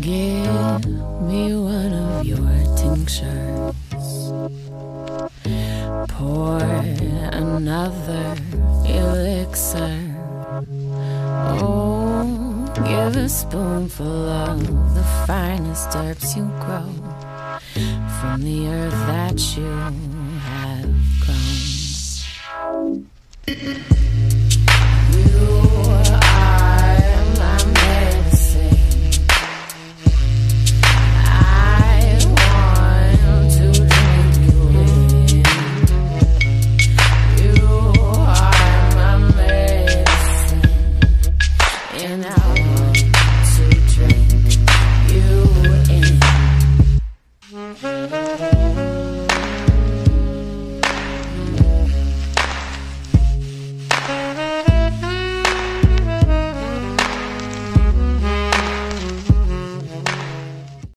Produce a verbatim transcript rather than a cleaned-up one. Give me one of your tinctures, pour another elixir. Oh, give a spoonful of the finest herbs you grow from the earth that you have grown.